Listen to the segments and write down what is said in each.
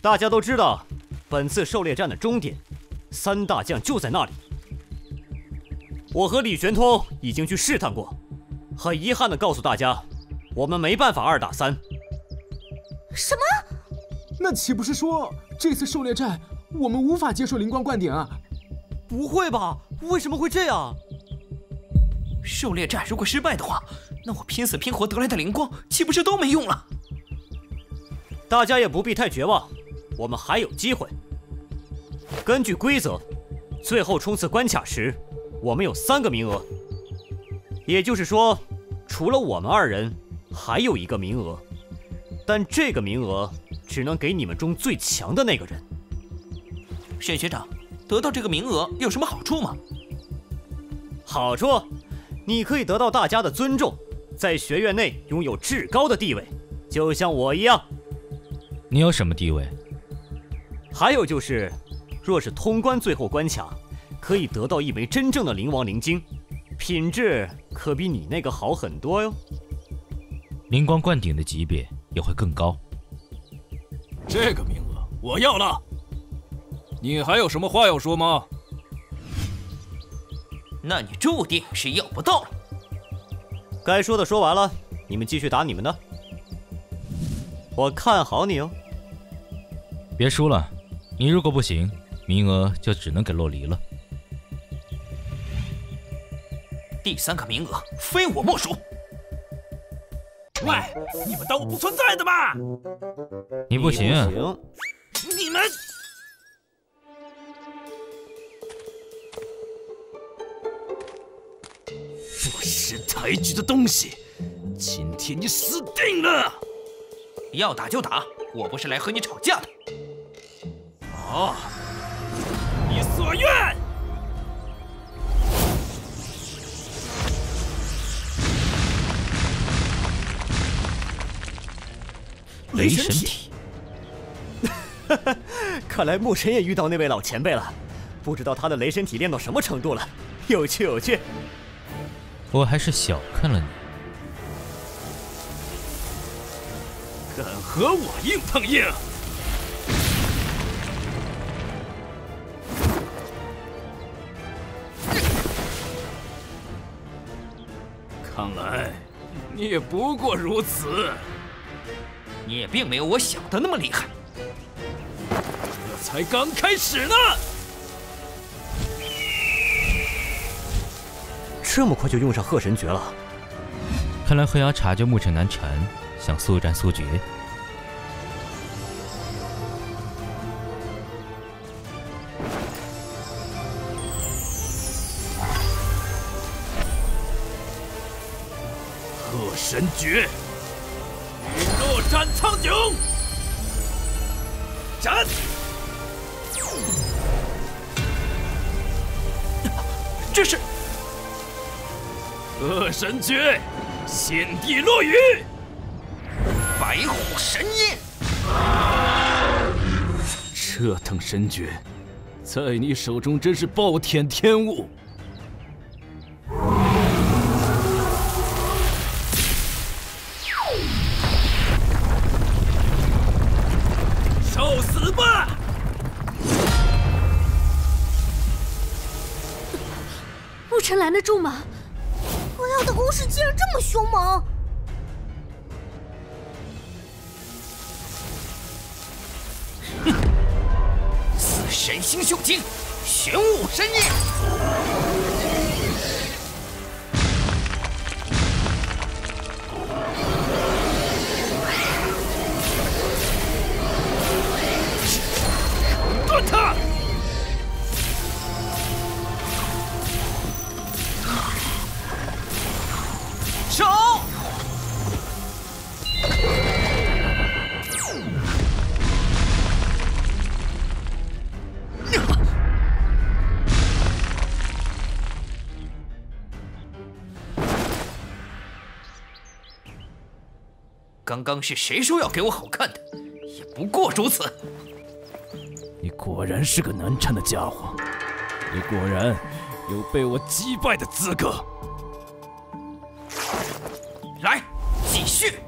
大家都知道，本次狩猎战的终点，三大将就在那里。我和李玄通已经去试探过，很遗憾的告诉大家，我们没办法2打3。什么？那岂不是说这次狩猎战我们无法接受灵光灌顶啊？不会吧？为什么会这样？狩猎战如果失败的话，那我拼死拼活得来的灵光岂不是都没用了？大家也不必太绝望。 我们还有机会。根据规则，最后冲刺关卡时，我们有3个名额，也就是说，除了我们2人，还有1个名额，但这个名额只能给你们中最强的那个人。沈学长，得到这个名额有什么好处吗？好处，你可以得到大家的尊重，在学院内拥有至高的地位，就像我一样。你有什么地位？ 还有就是，若是通关最后关卡，可以得到一枚真正的灵王灵晶，品质可比你那个好很多哟。灵光灌顶的级别也会更高。这个名额我要了。你还有什么话要说吗？那你注定是要不到了。该说的说完了，你们继续打你们的。我看好你哦。别输了。 你如果不行，名额就只能给洛离了。第3个名额非我莫属。喂，你们当我不存在的吧？你不行，你们。不识抬举的东西，今天你死定了！要打就打，我不是来和你吵架的。 哦，你所愿。雷神体。哈哈，看来牧神也遇到那位老前辈了，不知道他的雷神体练到什么程度了。有趣，有趣。我还是小看了你。敢和我硬碰硬？ 看来你也不过如此，你也并没有我想的那么厉害。这才刚开始呢！这么快就用上鹤神诀了，看来黑牙察觉牧尘难缠，想速战速决。神诀，陨落斩苍穹，斩！这是恶神诀，陷地落雨，白虎神印。这等神诀，在你手中真是暴殄天物。 拦得住吗？我要的攻势竟然这么凶猛！哼！死神星宿经，玄武神印。断他！ 手，刚刚是谁说要给我好看的？也不过如此。你果然是个难缠的家伙，你果然有被我击败的资格。 来，继续。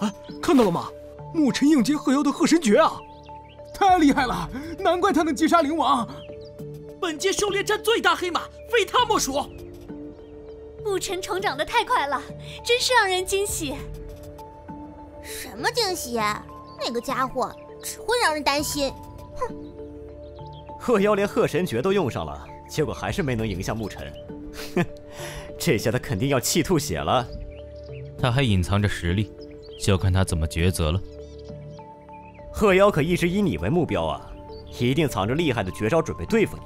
啊，看到了吗？牧尘应接鹤妖的鹤神诀啊！太厉害了，难怪他能击杀灵王。本届狩猎战最大黑马，非他莫属。牧尘成长得太快了，真是让人惊喜。什么惊喜？那个家伙只会让人担心。哼！鹤妖连鹤神诀都用上了，结果还是没能赢下牧尘。哼，这下他肯定要气吐血了。他还隐藏着实力。 就看他怎么抉择了。鹤妖可一直以你为目标啊，一定藏着厉害的绝招准备对付你。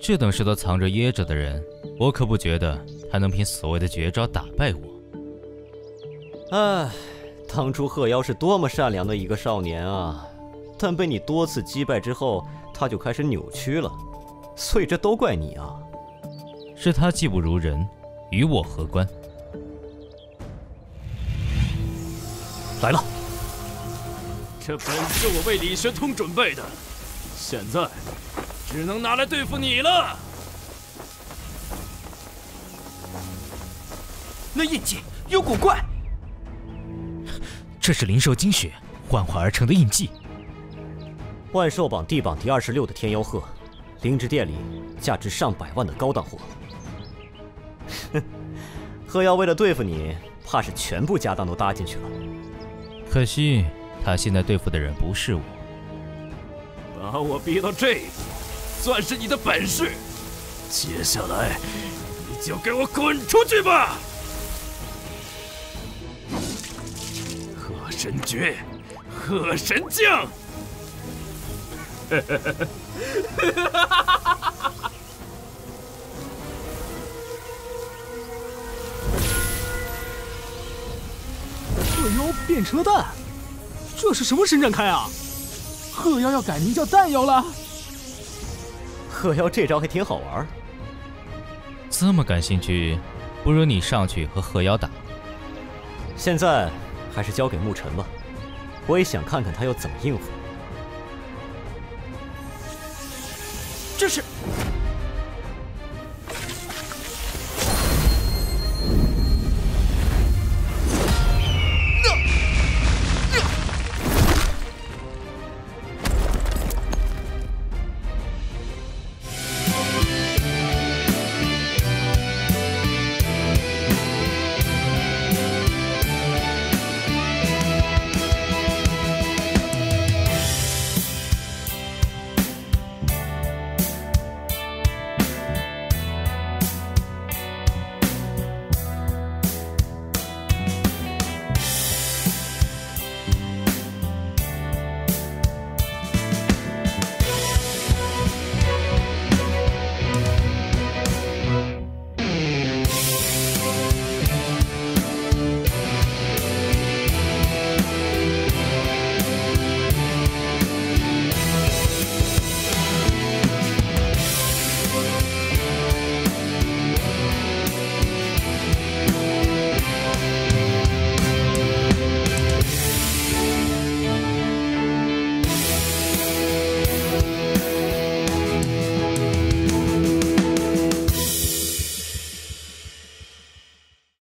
这等事都藏着掖着的人，我可不觉得他能凭所谓的绝招打败我。唉，当初鹤妖是多么善良的一个少年啊！但被你多次击败之后，他就开始扭曲了。所以这都怪你啊！是他技不如人，与我何关？ 来了，这本是我为李玄通准备的，现在只能拿来对付你了。那印记有古怪，这是灵兽精血幻化而成的印记。万兽榜地榜第26的天妖鹤，灵芝殿里价值上百万的高档货。哼，鹤妖为了对付你，怕是全部家当都搭进去了。 可惜，他现在对付的人不是我。把我逼到这一步，算是你的本事。接下来，你就给我滚出去吧！鹤神诀，鹤神将。鹤妖变成了蛋，这是什么伸展开啊？鹤妖要改名叫蛋妖了。鹤妖这招还挺好玩。这么感兴趣，不如你上去和鹤妖打。现在还是交给牧尘吧，我也想看看他要怎么应付。这是